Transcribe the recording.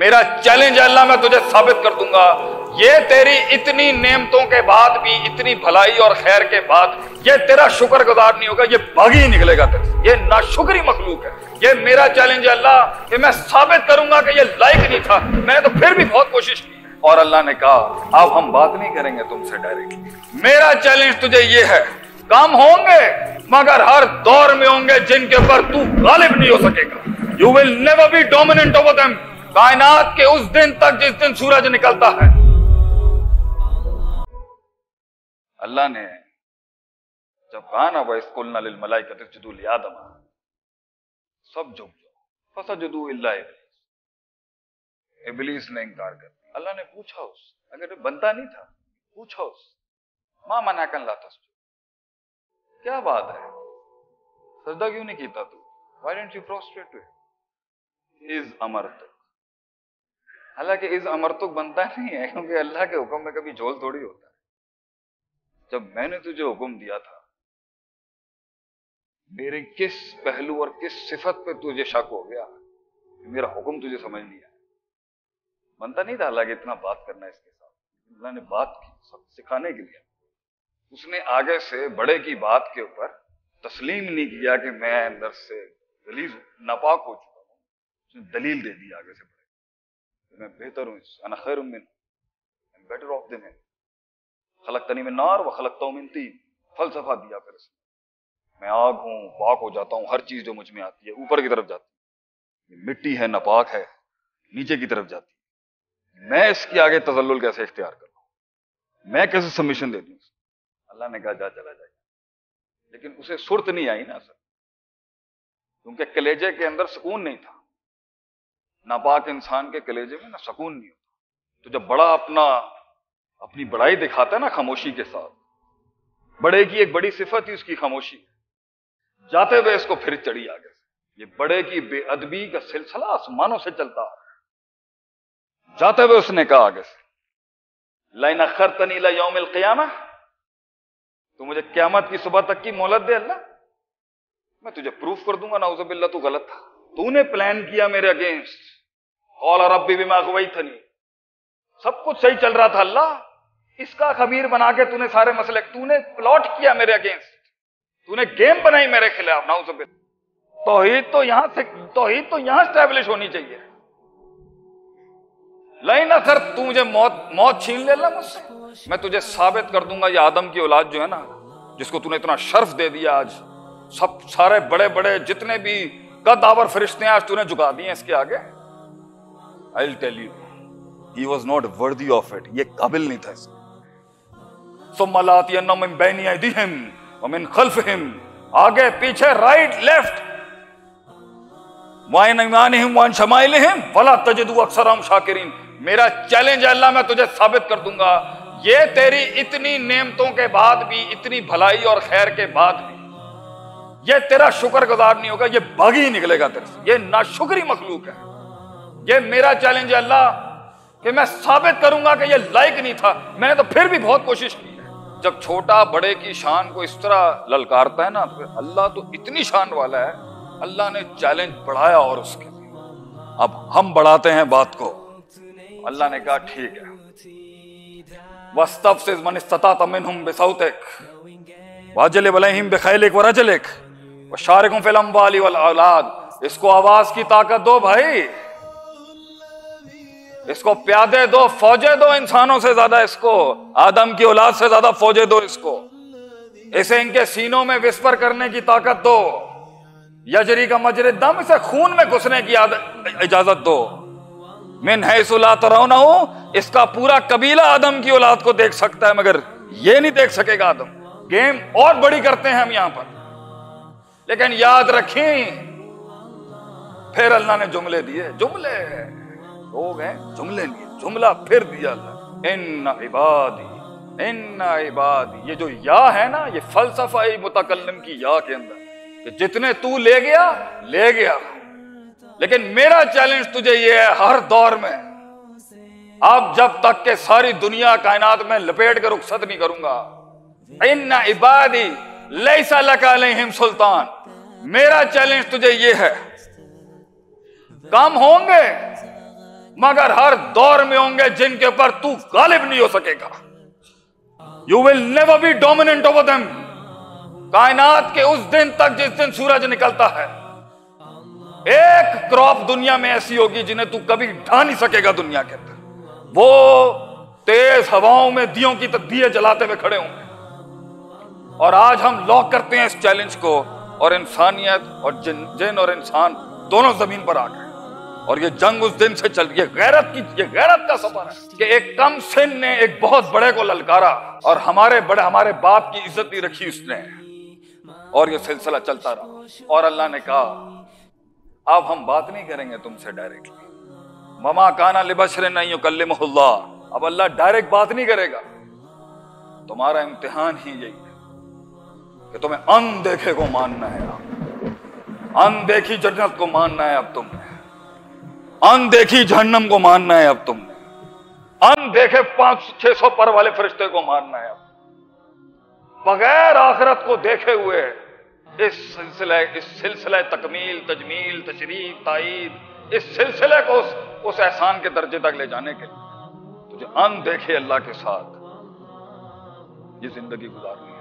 मेरा चैलेंज अल्लाह, मैं तुझे साबित कर दूंगा ये तेरी इतनी नेमतों के बाद भी, इतनी भलाई और खैर के बाद ये तेरा शुक्रगुजार नहीं होगा, ये भागी ही निकलेगा तेरे से, ये नाशुक्री मखलूक है। ये मेरा चैलेंज अल्लाह कि मैं साबित करूंगा कि ये लायक नहीं था, मैंने तो फिर भी बहुत कोशिश की। और अल्लाह ने कहा अब हम बात नहीं करेंगे तुमसे डायरेक्टली, मेरा चैलेंज तुझे ये है, काम होंगे मगर हर दौर में होंगे जिनके ऊपर तू गालिब नहीं हो सकेगा। You will never be dominant over them. कायनात के उस दिन तक जिस दिन सूरज निकलता है। अल्लाह ने जब कहा ना वस्कुलना लिल मलाइकति इसजुदू लि आदम, सब झुक जाओ, फसजुदू इल्ला इब्लीस, इब्लीस ने इंकार कर। अल्लाह ने पूछा उस, अगर बनता नहीं था, पूछा उस मा मनाका अल्ला तस्जुद, क्या बात है सजदा क्यों नहीं किया तू, why didn't you prostrate to him, इज अमरत। हालांकि इस अमर तो बनता नहीं है क्योंकि अल्लाह के हुक्म में कभी झोल थोड़ी होता है। जब मैंने तुझे हुक्म दिया था मेरे किस पहलू और किस सिफत पे तुझे शक हो गया, मेरा हुक्म तुझे समझ नहीं आया। बनता नहीं था हालांकि इतना बात करना इसके साथ, अल्लाह ने बात की सब सिखाने के लिए। उसने आगे से बड़े की बात के ऊपर तस्लीम नहीं किया कि मैं अंदर से गलीज नापाक हो चुका हूं, उसने दलील दे दी आगे से, मैं बेहतर हूँ, अना खैरुम मिन, I am better off them, खलकतनी मिन नार व खलकतहू मिन तीन। फलसफा दिया फिर इसने, मैं आग हूँ, पाक हो जाता हूँ, हर चीज जो मुझ में आती है ऊपर की तरफ जाती है, मिट्टी है नापाक है नीचे की तरफ जाती है, मैं इसके आगे तजल्लुल कैसे इख्तियार कर लूँ, मैं कैसे सबमिशन दे दूँ। अल्लाह ने कहा जा चला जाए, लेकिन उसे सुरत नहीं आई ना सर, क्योंकि कलेजे के अंदर सुकून नहीं था। नापाक इंसान के कलेजे में ना सुकून नहीं होता। तो जब बड़ा अपनी बड़ाई दिखाता है ना खामोशी के साथ, बड़े की एक बड़ी सिफत ही उसकी खामोशी है। जाते हुए इसको फिर चढ़ी आगे से, ये बड़े की बेअदबी का सिलसिला आसमानों से चलता है। जाते हुए उसने कहा आगे से, ला इन अखरतनी इला यौमिल क़ियामा, तू मुझे क्यामत की सुबह तक की मोहलत दे अल्लाह, मैं तुझे प्रूफ कर दूंगा नाउज़ु बिल्लाह तू गलत था, तूने प्लान किया मेरे अगेंस्ट। और रब्बी बिमा अगवैतनी, सब कुछ सही चल रहा था अल्लाह, इसका खबीर बना के तूने सारे मसले, तूने प्लॉट किया मेरे अगेंस्ट, तूने गेम बनाई मेरे खिलाफ नाउज़ुबिल्लाह। तौहीद तो यहां स्टैब्लिश होनी चाहिए। नहीं ना सर, तू मुझे मौत छीन ले ला मुझसे, मैं तुझे साबित कर दूंगा ये आदम की औलाद जो है ना, जिसको तूने इतना शर्फ दे दिया आज, सब सारे बड़े बड़े जितने भी कदावर फरिश्ते आज तूने झुका दिए इसके आगे। I will tell you he was not worthy of it, ये काबिल नहीं था इसको। सुम्मा लातियन्ना मिन बैनी अयदीहिम व मिन खल्फिहिम, आगे पीछे राइट लेफ्ट, वा इन ईमानिहिम व अन शमाइलिहिम वला तजिदु अक्सरहुम शाकिरीन। मेरा चैलेंज अल्लाह, मैं तुझे साबित कर दूंगा ये तेरी इतनी नेमतों के बाद भी, इतनी भलाई और खैर के बाद भी ये तेरा शुक्रगुजार नहीं होगा, ये भागी ही निकलेगा तेरे से, ये नाशुक्री मखलूक है। ये मेरा चैलेंज है अल्लाह कि मैं साबित करूंगा कि ये लायक नहीं था, मैंने तो फिर भी बहुत कोशिश की है। जब छोटा बड़े की शान को इस तरह ललकारता है ना, तो अल्लाह तो इतनी शान वाला है, अल्लाह ने चैलेंज बढ़ाया और उसके अब हम बढ़ाते हैं बात को। अल्लाह ने कहा ठीक है, वस्तफ से मन इस्तताअ मिनहुम बिसौतिक वाजल अलैहिम बिखैलिक वरजलिक शारिकुम फिल अम्वाली वल औलाद। इसको आवाज की ताकत दो भाई, इसको प्यादे दो, फौजे दो, इंसानों से ज्यादा इसको, आदम की औलाद से ज्यादा फौजे दो इसको। इसे इनके सीनों में विस्पर करने की ताकत दो, यजरी का मजरे दम, इसे खून में घुसने की इजाजत दो। मिन हैसु ला तरौनहु, इसका पूरा कबीला आदम की औलाद को देख सकता है मगर ये नहीं देख सकेगा आदम। गेम और बड़ी करते हैं हम यहां पर, लेकिन याद रखें फिर अल्लाह ने जुमले दिए, जुमले लोग हैं, जुमले लिए जुमला फिर दिया अल्लाह, इन्ना इबादी। ये जो या है ना, ये फलसफा ही मुतकल्लिम की या के अंदर कि जितने तू ले गया, लेकिन मेरा चैलेंज तुझे ये है हर दौर में, अब जब तक के सारी दुनिया कायनात में लपेट कर रुखसत नहीं करूंगा, इन्ना इबादी लैसा लक अलैहिम सुल्तान। मेरा चैलेंज तुझे ये है, काम होंगे मगर हर दौर में होंगे जिनके ऊपर तू गालिब नहीं हो सकेगा। You will never be dominant over them. कायनात के उस दिन तक जिस दिन सूरज निकलता है, एक क्रॉप दुनिया में ऐसी होगी जिन्हें तू कभी ढा नहीं सकेगा दुनिया के अंदर। वो तेज हवाओं में दियों की दिए जलाते हुए खड़े होंगे। और आज हम लॉक करते हैं इस चैलेंज को, और इंसानियत और जिन और इंसान दोनों जमीन पर आ गए। और ये जंग उस दिन से चल रही है। गैरत का सफर है कि एक कम सिन ने एक बहुत बड़े को ललकारा, और हमारे बड़े हमारे बाप की इज्जत नहीं रखी उसने, और ये सिलसिला चलता रहा। और अल्लाह ने कहा अब हम बात नहीं करेंगे तुमसे डायरेक्टली। ममा काना लिबशर न युकल्लिमुहुल्लाह। अब अल्लाह डायरेक्ट बात नहीं करेगा। तुम्हारा इम्तिहान ही यही है कि तुम्हें अनदेखे को मानना है। अनदेखी जन्नत को मानना है अब तुमने, अनदेखी जहन्नम को मानना है अब तुमने, अनदेखे 500-600 पर वाले फरिश्ते को मानना है अब। बगैर आखिरत को देखे हुए इस सिलसिले तकमील, तजमील, तशरीफ, ताईद, इस सिलसिले को उस एहसान के दर्जे तक ले जाने के लिए तुझे अनदेखे अल्लाह के साथ ये जिंदगी गुजारनी।